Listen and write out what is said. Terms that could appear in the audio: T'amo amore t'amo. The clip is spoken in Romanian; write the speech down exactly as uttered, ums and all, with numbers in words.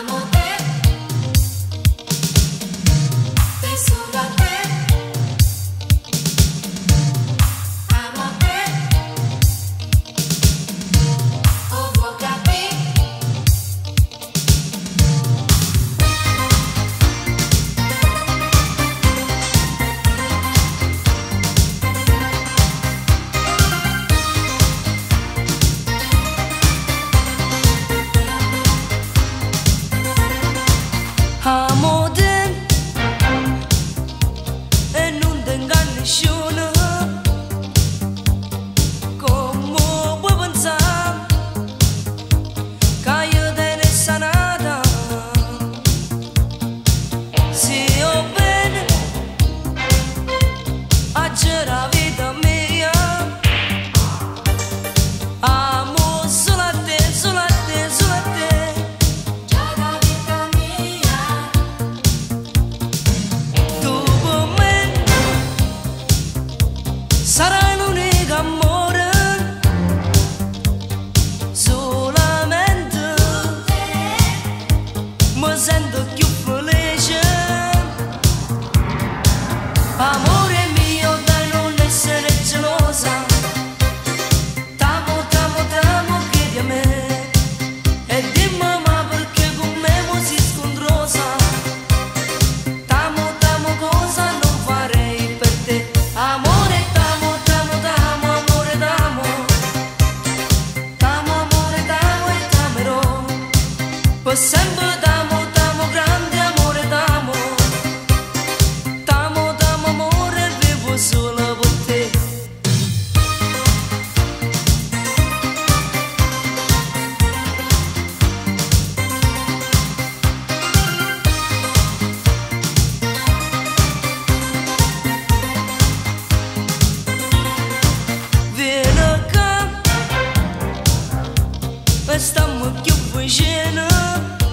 Amo te, penso a te. Amo te, o vuoi sempre t'amo, t'amo, grande amore t'amo. T'amo, t'amo, amore, vivo solo per te. Vieni qua e stiamo più vicino.